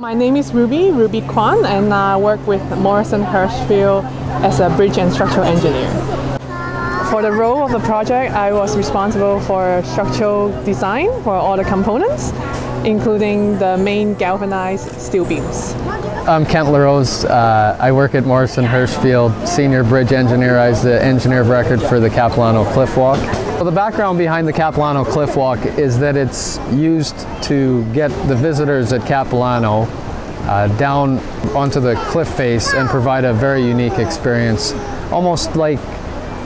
My name is Ruby Kwan, and I work with Morrison Hirschfield as a bridge and structural engineer. For the role of the project, I was responsible for structural design for all the components, including the main galvanized steel beams. I'm Kent LaRose. I work at Morrison Hirschfield, senior bridge engineer. I was the engineer of record for the Capilano Cliffwalk. Well, the background behind the Capilano Cliffwalk is that it's used to get the visitors at Capilano down onto the cliff face and provide a very unique experience, almost like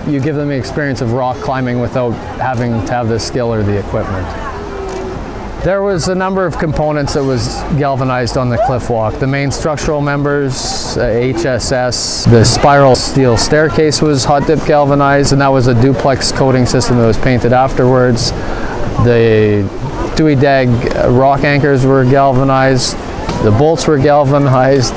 you give them the experience of rock climbing without having to have the skill or the equipment. There was a number of components that was galvanized on the cliff walk. The main structural members, HSS, the spiral steel staircase was hot dip galvanized, and that was a duplex coating system that was painted afterwards. The Dewey Dag rock anchors were galvanized, the bolts were galvanized,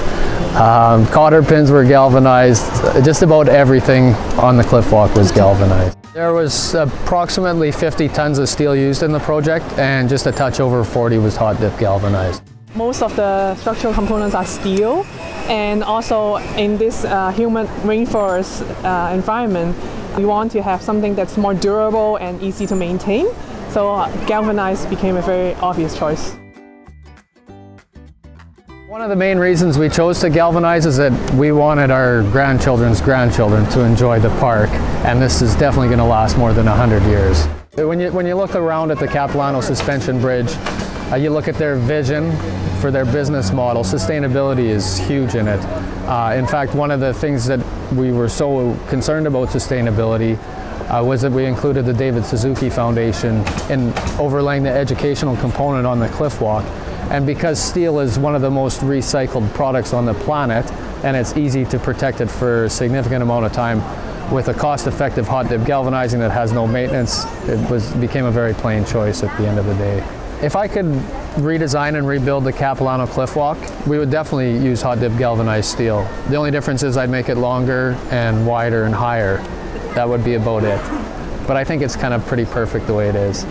cotter pins were galvanized. Just about everything on the cliff walk was galvanized. There was approximately 50 tons of steel used in the project, and just a touch over 40 was hot dip galvanized. Most of the structural components are steel, and also in this humid rainforest environment, we want to have something that's more durable and easy to maintain, so galvanized became a very obvious choice. One of the main reasons we chose to galvanize is that we wanted our grandchildren's grandchildren to enjoy the park, and this is definitely going to last more than 100 years. When you look around at the Capilano Suspension Bridge, you look at their vision for their business model. Sustainability is huge in it. In fact, one of the things that we were so concerned about sustainability was that we included the David Suzuki Foundation in overlaying the educational component on the cliff walk. And because steel is one of the most recycled products on the planet, and it's easy to protect it for a significant amount of time, with a cost-effective hot dip galvanizing that has no maintenance, it became a very plain choice at the end of the day. If I could redesign and rebuild the Capilano Cliffwalk, we would definitely use hot dip galvanized steel. The only difference is I'd make it longer and wider and higher. That would be about it. But I think it's kind of pretty perfect the way it is.